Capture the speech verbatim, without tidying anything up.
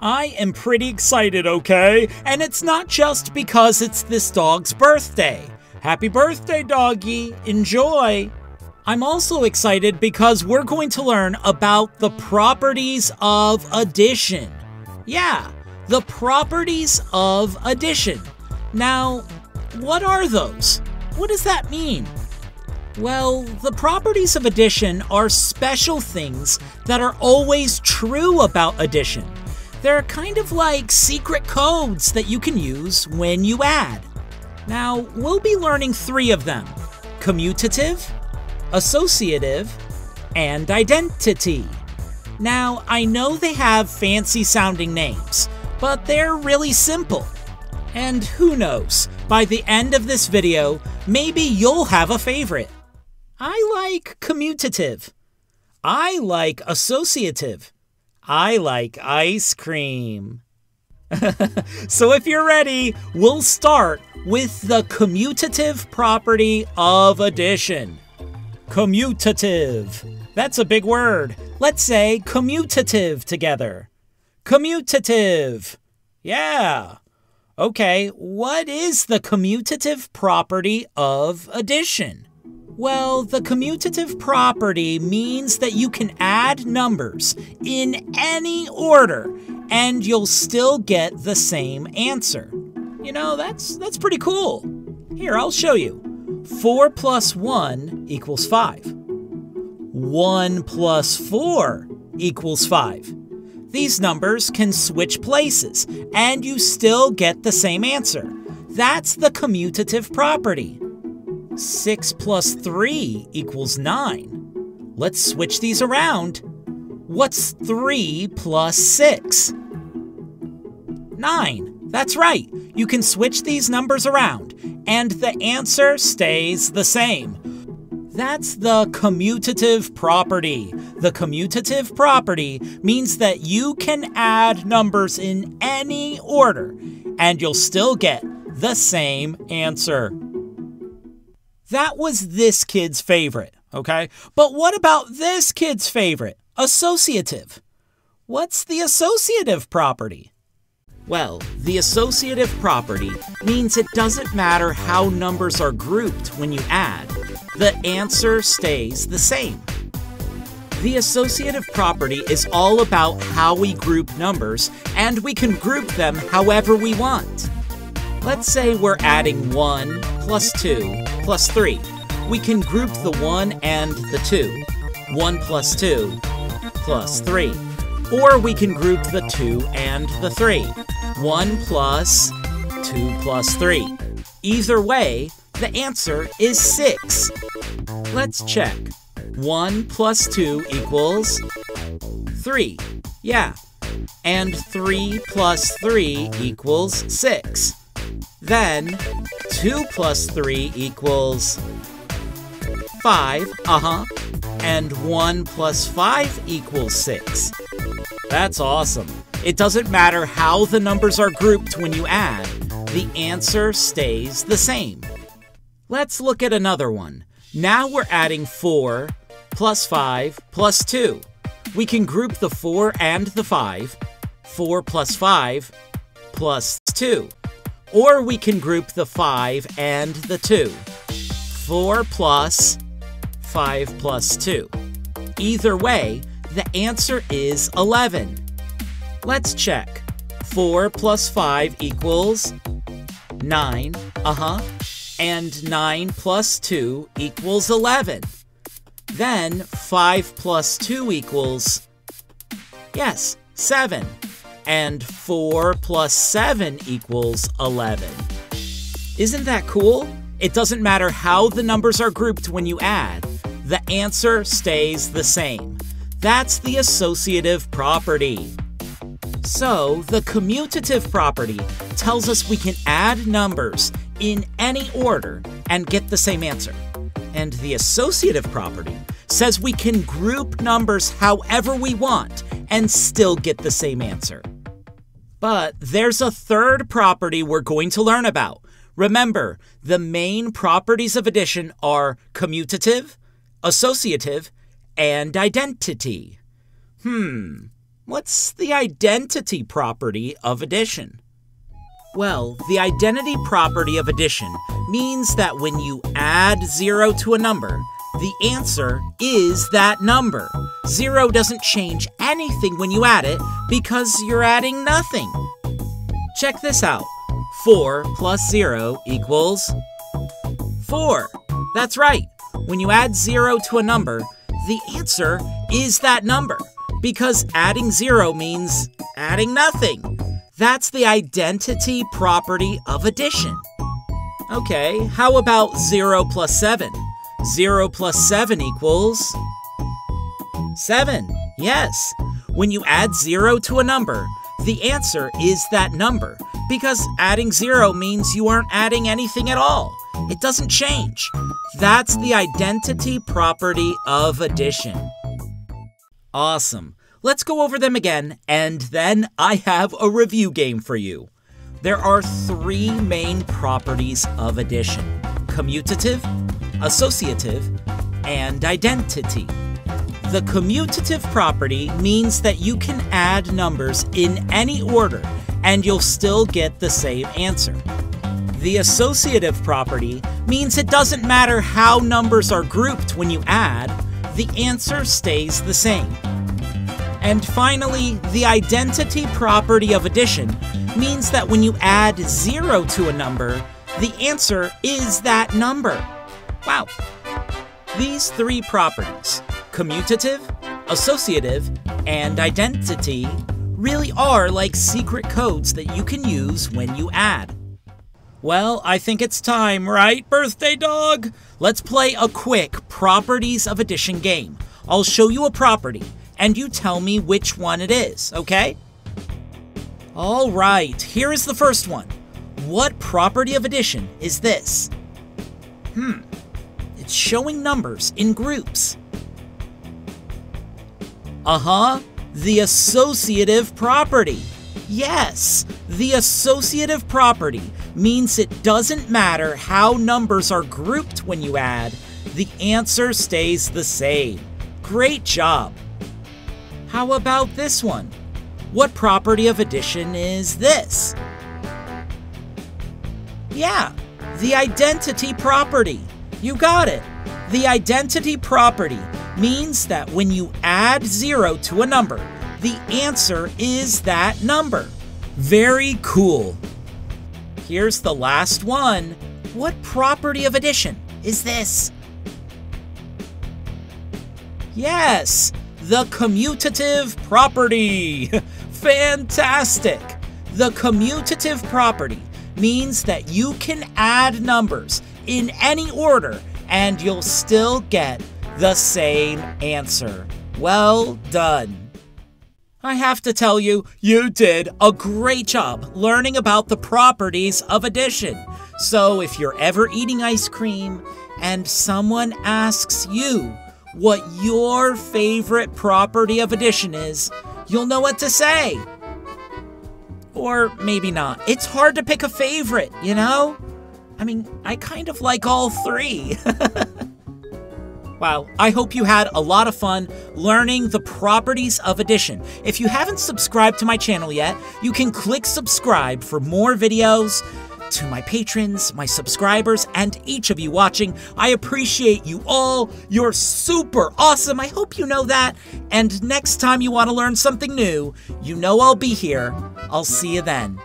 I am pretty excited, okay? And it's not just because it's this dog's birthday. Happy birthday, doggy. Enjoy. I'm also excited because we're going to learn about the properties of addition. Yeah, the properties of addition. Now, what are those? What does that mean? Well, the properties of addition are special things that are always true about addition. They're kind of like secret codes that you can use when you add. Now, we'll be learning three of them: commutative, associative, and identity. Now, I know they have fancy-sounding names, but they're really simple. And who knows, by the end of this video, maybe you'll have a favorite. I like commutative. I like associative. I like ice cream. So if you're ready, we'll start with the commutative property of addition. Commutative. That's a big word. Let's say commutative together. Commutative. Yeah. Okay, what is the commutative property of addition? Well, the commutative property means that you can add numbers in any order and you'll still get the same answer. You know, that's, that's pretty cool. Here, I'll show you. four plus one equals five. one plus four equals five. These numbers can switch places, and you still get the same answer. That's the commutative property. six plus three equals nine. Let's switch these around. What's three plus six? nine. That's right. You can switch these numbers around, and the answer stays the same. That's the commutative property. The commutative property means that you can add numbers in any order, and you'll still get the same answer. That was this kid's favorite, okay? But what about this kid's favorite, associative? What's the associative property? Well, the associative property means it doesn't matter how numbers are grouped when you add, the answer stays the same. The associative property is all about how we group numbers, and we can group them however we want. Let's say we're adding one plus two plus three. We can group the one and the two. one plus two plus three. Or we can group the two and the three. one plus two plus three. Either way, the answer is six. Let's check. one plus two equals three. Yeah. And three plus three equals six. Then two plus three equals five. Uh-huh. And one plus five equals six. That's awesome. It doesn't matter how the numbers are grouped when you add. The answer stays the same. Let's look at another one. Now we're adding four plus five plus two. We can group the four and the five. four plus five plus two. Or we can group the five and the two. four plus five plus two. Either way, the answer is eleven. Let's check. four plus five equals nine. Uh-huh. And nine plus two equals eleven. Then five plus two equals, yes, seven. And four plus seven equals eleven. Isn't that cool? It doesn't matter how the numbers are grouped when you add. The answer stays the same. That's the associative property. So, the commutative property tells us we can add numbers in any order and get the same answer. And the associative property says we can group numbers however we want and still get the same answer. But there's a third property we're going to learn about. Remember, the main properties of addition are commutative, associative, and identity. Hmm, What's the identity property of addition? Well, the identity property of addition means that when you add zero to a number, the answer is that number. Zero doesn't change anything when you add it because you're adding nothing. Check this out. four plus zero equals four. That's right. When you add zero to a number, the answer is that number, because adding zero means adding nothing. That's the identity property of addition. Okay, how about zero plus seven? zero plus seven equals seven. Yes. When you add zero to a number, the answer is that number, because adding zero means you aren't adding anything at all. It doesn't change. That's the identity property of addition. Awesome. Let's go over them again, and then I have a review game for you. There are three main properties of addition: commutative, associative, and identity. The commutative property means that you can add numbers in any order, and you'll still get the same answer. The associative property means it doesn't matter how numbers are grouped when you add, the answer stays the same. And finally, the identity property of addition means that when you add zero to a number, the answer is that number. Wow! These three properties, commutative, associative, and identity, really are like secret codes that you can use when you add. Well, I think it's time, right, birthday dog? Let's play a quick properties of addition game. I'll show you a property, and you tell me which one it is, okay? All right, here is the first one. What property of addition is this? Hmm, it's showing numbers in groups. Uh-huh, the associative property. Yes, the associative property means it doesn't matter how numbers are grouped when you add, the answer stays the same. Great job. How about this one? What property of addition is this? Yeah, the identity property. You got it. The identity property means that when you add zero to a number, the answer is that number. Very cool. Here's the last one. What property of addition is this? Yes, the commutative property. Fantastic. The commutative property means that you can add numbers in any order and you'll still get the same answer. Well done. I have to tell you, you did a great job learning about the properties of addition. So if you're ever eating ice cream and someone asks you what your favorite property of addition is, you'll know what to say. Or maybe not. It's hard to pick a favorite, you know? I mean, I kind of like all three. Wow, I hope you had a lot of fun learning the properties of addition. If you haven't subscribed to my channel yet, you can click subscribe for more videos. To my patrons, my subscribers, and each of you watching, I appreciate you all. You're super awesome. I hope you know that. And next time you want to learn something new, you know I'll be here. I'll see you then.